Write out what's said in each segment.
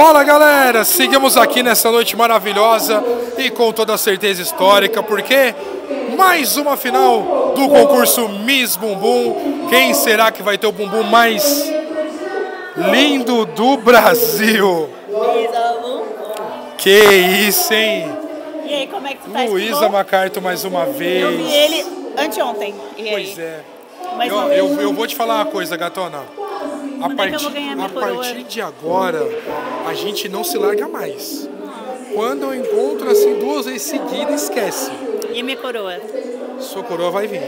Fala galera, seguimos aqui nessa noite maravilhosa e com toda certeza histórica, porque mais uma final do concurso Miss Bumbum. Quem será que vai ter o bumbum mais lindo do Brasil? Luísa Bumbum. Que isso, hein? E aí, como é que tu tá? Luísa Marcato mais uma vez. Eu vi ele anteontem. Pois é. Eu vou te falar uma coisa, gatona. A partir de agora, a gente não se larga mais. Quando eu encontro assim duas vezes seguidas, esquece. E minha coroa? Sua coroa vai vir.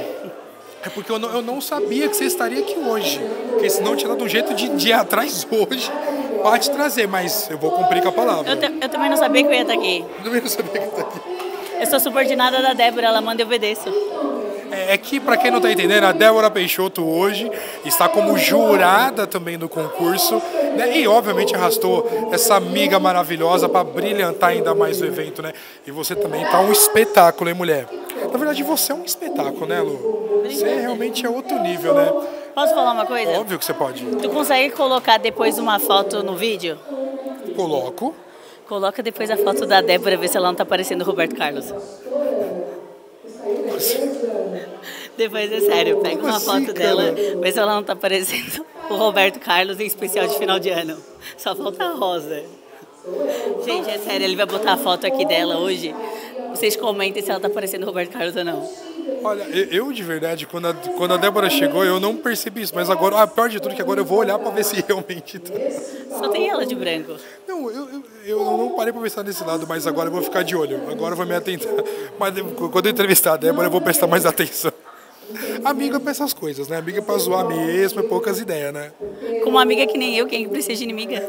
É porque eu não sabia que você estaria aqui hoje. Porque senão eu tinha dado um jeito de ir atrás hoje para te trazer. Mas eu vou cumprir com a palavra. Eu também não sabia que eu ia estar aqui. Eu também não sabia que eu ia estar aqui. Eu sou subordinada da Débora, ela manda e obedeço. É que, para quem não está entendendo, a Débora Peixoto hoje está como jurada também do concurso, né? E, obviamente, arrastou essa amiga maravilhosa para brilhantar ainda mais o evento, né? E você também está um espetáculo, hein, mulher? Na verdade, você é um espetáculo, né, Lu? Você realmente é outro nível, né? Posso falar uma coisa? Óbvio que você pode. Tu consegue colocar depois uma foto no vídeo? Coloco. Coloca depois a foto da Débora, ver se ela não está parecendo o Roberto Carlos. Depois é sério, pega uma foto dela, vê se ela não tá parecendo o Roberto Carlos em especial de final de ano. Só falta a rosa. Gente, é sério, ele vai botar a foto aqui dela hoje. Vocês comentem se ela tá parecendo o Roberto Carlos ou não. Olha, eu de verdade, quando a Débora chegou, eu não percebi isso. Mas agora, pior de tudo, que agora eu vou olhar pra ver se realmente tá. Só tem ela de branco. Não, eu não parei pra pensar nesse lado, mas agora eu vou ficar de olho. Agora eu vou me atentar. Mas quando eu entrevistar a Débora, eu vou prestar mais atenção. Amiga é pra essas coisas, né? Amiga é pra zoar mesmo, é poucas ideias, né? Com uma amiga que nem eu, quem precisa de inimiga?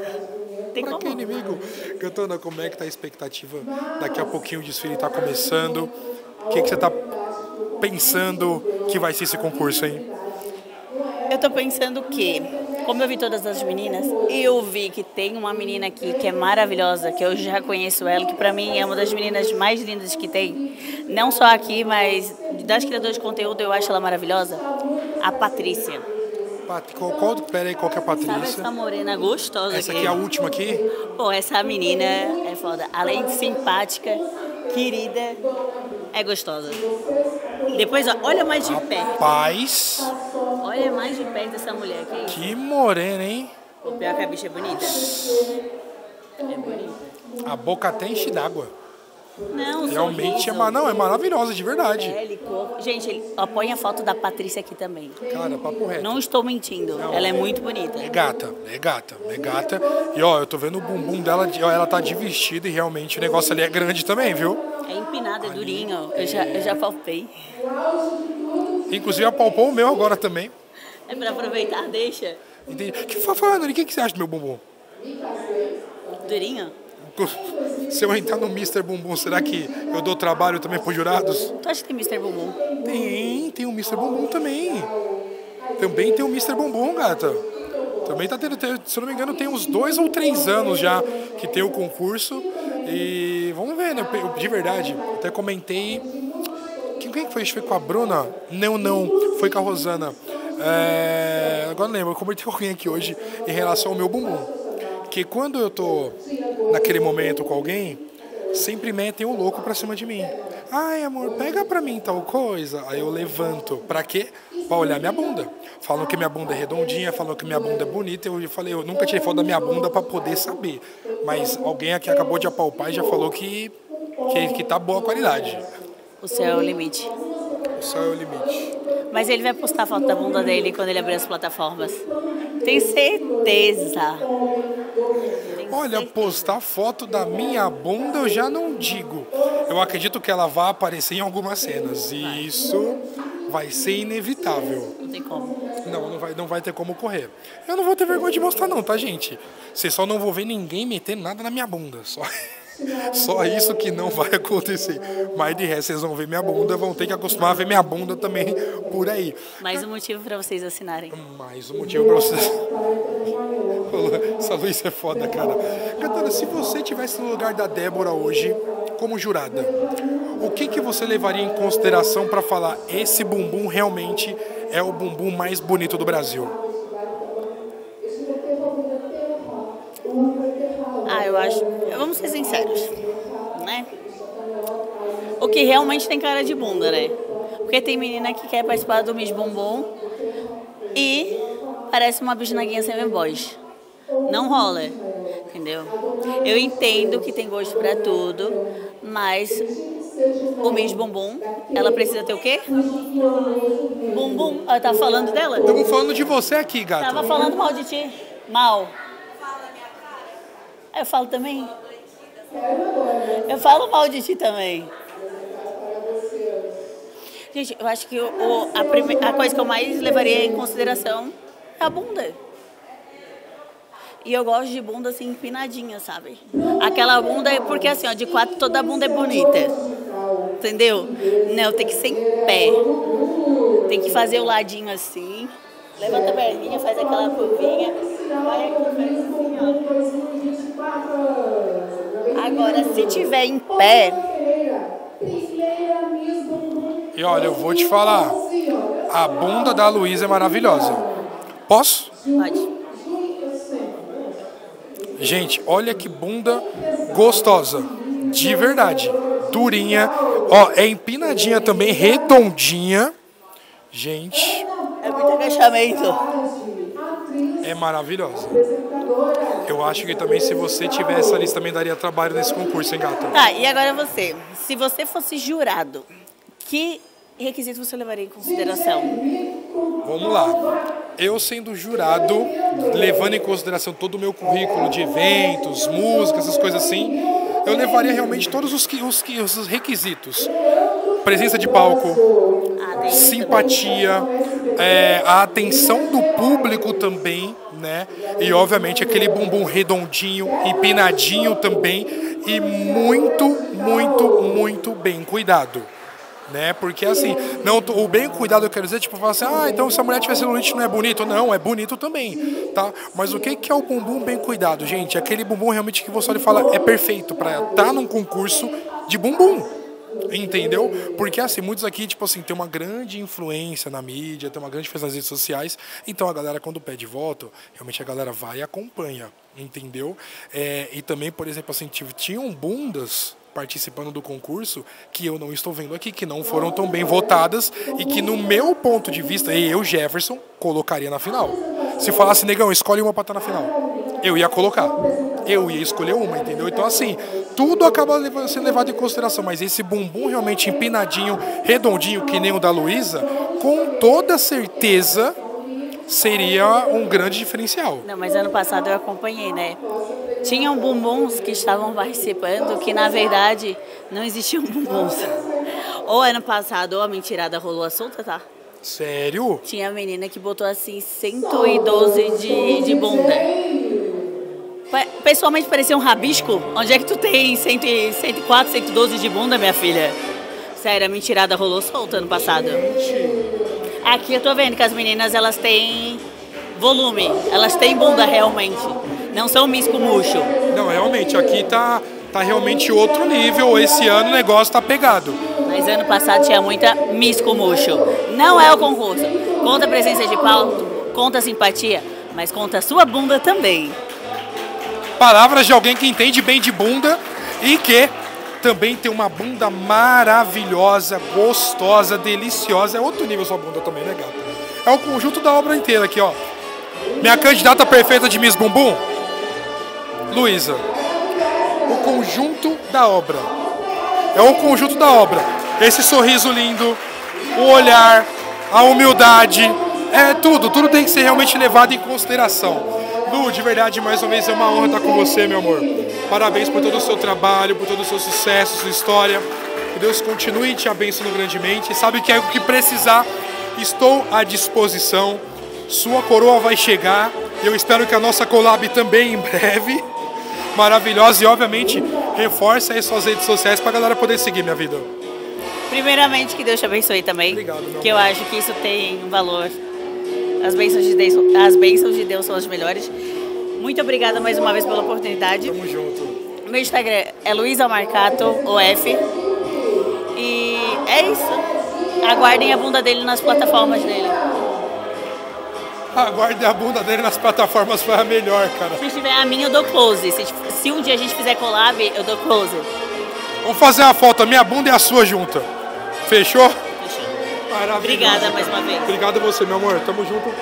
Tem pra como? Que inimigo? Cantona, como é que tá a expectativa? Daqui a pouquinho o desfile tá começando. O que você tá pensando que vai ser esse concurso, hein? Eu tô pensando que, como eu vi todas as meninas, eu vi que tem uma menina aqui que é maravilhosa, que eu já conheço ela, que pra mim é uma das meninas mais lindas que tem. Não só aqui, mas das criadoras de conteúdo eu acho ela maravilhosa. A Patrícia. Pera aí, qual que é a Patrícia? Sabe essa morena gostosa? Essa aqui é a última aqui? Pô, essa menina é foda. Além de simpática, querida, é gostosa. Depois, ó, olha mais de perto. Rapaz! Olha mais de perto essa mulher aqui. Que morena, hein? O pior que a bicha é bonita. É bonita. A boca até enche d'água. Não, realmente é maravilhosa, de verdade. Pele, corpo. Gente, põe a foto da Patrícia aqui também. Cara, papo reto. Não estou mentindo, não, ela é muito bonita. É gata. E ó, eu tô vendo o bumbum dela, ela tá de vestido e realmente o negócio ali é grande também, viu? É empinado, é durinho, eu já palpei. Inclusive apalpou o meu agora também. É pra aproveitar, deixa. Entendi. O que você acha do meu bumbum? Durinho? Se eu entrar no Mr. Bumbum, será que eu dou trabalho também para os jurados? Tu acha que tem Mr. Bumbum? Tem o Mr. Bumbum também. Também tem o Mr. Bumbum, gata. Também tá tendo, se eu não me engano, tem uns 2 ou 3 anos já que tem o concurso. E vamos ver, né? De verdade, até comentei. Quem foi? Foi com a Bruna? Não, foi com a Rosana. Agora não lembro, eu comentei com alguém aqui hoje em relação ao meu bumbum. Porque quando eu tô naquele momento com alguém, sempre metem um louco pra cima de mim. Ai, amor, pega pra mim tal coisa. Aí eu levanto. Pra quê? Pra olhar minha bunda. Falam que minha bunda é redondinha, falam que minha bunda é bonita. Eu falei, eu nunca tirei foto da minha bunda pra poder saber. Mas alguém aqui acabou de apalpar e já falou que tá boa a qualidade. O céu é o limite. O céu é o limite. Mas ele vai postar a foto da bunda dele quando ele abrir as plataformas. Tem certeza. Olha, postar foto da minha bunda eu já não digo. Eu acredito que ela vai aparecer em algumas cenas. E isso vai ser inevitável. Não tem como. Não vai ter como correr. Eu não vou ter vergonha de mostrar não, tá, gente? Vocês só não vão ver ninguém meter nada na minha bunda. Só isso que não vai acontecer. Mas de resto, vocês vão ver minha bunda. Vão ter que acostumar a ver minha bunda também por aí. Mais um motivo pra vocês assinarem. Mais um motivo pra vocês. Essa Luísa é foda, cara. Gatona, se você estivesse no lugar da Débora hoje como jurada, o que você levaria em consideração pra falar esse bumbum realmente é o bumbum mais bonito do Brasil? acho. Vamos ser sinceros, né? O que realmente tem cara de bunda, né? Porque tem menina que quer participar do Mr. Bumbum e parece uma bisnaguinha sem voz. Não rola, entendeu? Eu entendo que tem gosto pra tudo, mas o Mr. Bumbum, ela precisa ter o quê? Bumbum. Ela tá falando dela? Estamos falando de você aqui, gato. Tava falando mal de ti. Mal. Eu falo também. Eu falo mal de ti também. Gente, eu acho que a coisa que eu mais levaria em consideração é a bunda. E eu gosto de bunda assim, empinadinha, sabe? Aquela bunda é porque assim, ó, de quatro toda bunda é bonita. Entendeu? Não, tem que ser em pé. Tem que fazer o ladinho assim. Levanta a perninha, faz aquela curvinha. Vai aqui, faz assim, ó. Agora, se tiver em pé... E olha, eu vou te falar. A bunda da Luísa é maravilhosa. Posso? Pode. Gente, olha que bunda gostosa, de verdade, durinha, ó, é empinadinha também, redondinha, gente. É muito agachamento. É maravilhosa. Eu acho que também se você tivesse ali, também daria trabalho nesse concurso, hein, gata? Tá, e agora você, se você fosse jurado, que requisitos você levaria em consideração? Vamos lá. Eu sendo jurado, levando em consideração todo o meu currículo de eventos, músicas, essas coisas assim, eu levaria realmente todos os requisitos. Presença de palco, simpatia, a atenção do público também, né? E obviamente aquele bumbum redondinho, empinadinho também, e muito, muito, muito bem cuidado. Né? Porque assim, não, o bem cuidado eu quero dizer, tipo, falar assim, ah, então se a mulher tiver celulite não é bonito, não, é bonito também, tá? Mas o que é o bumbum bem cuidado, gente? Aquele bumbum realmente que você olha e fala, é perfeito pra estar num concurso de bumbum, entendeu? Porque assim, muitos aqui, tipo assim, tem uma grande influência na mídia, tem uma grande influência nas redes sociais, então a galera quando pede voto, realmente a galera vai e acompanha, entendeu? E também, por exemplo, assim, tinham bundas participando do concurso, que eu não estou vendo aqui, que não foram tão bem votadas e que no meu ponto de vista, eu, Jefferson, colocaria na final. Se falasse, negão, escolhe uma pra estar na final, eu ia colocar, eu ia escolher uma, entendeu? Então assim, tudo acaba sendo levado em consideração, mas esse bumbum realmente empinadinho, redondinho, que nem o da Luísa, com toda certeza seria um grande diferencial. Não, mas ano passado eu acompanhei, né? Tinham bumbuns que estavam participando que, na verdade, não existiam bumbuns. Ou ano passado, ou a mentirada rolou a solta, tá? Sério? Tinha menina que botou, assim, 112 de bunda. Pessoalmente, parecia um rabisco. Onde é que tu tem 104, 112 de bunda, minha filha? Sério, a mentirada rolou solta ano passado. Aqui eu tô vendo que as meninas, elas têm volume. Elas têm bunda, realmente. Não são misco murcho. Não, realmente, aqui tá realmente outro nível. Esse ano o negócio tá pegado. Mas ano passado tinha muita misco murcho. Não é o concurso. Conta a presença de palco, conta a simpatia, mas conta a sua bunda também. Palavras de alguém que entende bem de bunda e que também tem uma bunda maravilhosa, gostosa, deliciosa. É outro nível sua bunda também, né, gata? É o conjunto da obra inteira aqui, ó. Minha candidata perfeita de Mr. Bumbum, Luísa, o conjunto da obra, é o conjunto da obra, esse sorriso lindo, o olhar, a humildade, é tudo tem que ser realmente levado em consideração. Lu, de verdade, mais uma vez é uma honra estar com você, meu amor, parabéns por todo o seu trabalho, por todo o seu sucesso, sua história, que Deus continue e te abençoe grandemente, sabe que é o que precisar, estou à disposição, sua coroa vai chegar, eu espero que a nossa collab também em breve. Maravilhosa e, obviamente, reforça aí suas redes sociais pra galera poder seguir, minha vida. Primeiramente, que Deus te abençoe também. Obrigado, meu amor. Que eu acho que isso tem um valor. As bênçãos de Deus são as melhores. Muito obrigada mais uma vez pela oportunidade. Tamo junto. Meu Instagram é Luísa Marcato, OF. E é isso. Aguardem a bunda dele nas plataformas dele. Aguarde a bunda dele nas plataformas, foi a melhor, cara. Se tiver a minha, eu dou close. Se se um dia a gente fizer collab, eu dou close. Vamos fazer uma foto, a minha bunda e a sua junta. Fechou? Fechou. Maravilhoso. Obrigada mais uma vez. Obrigado a você, meu amor. Tamo junto.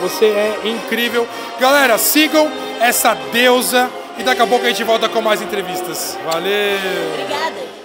Você é incrível. Galera, sigam essa deusa e daqui a pouco a gente volta com mais entrevistas. Valeu! Obrigada!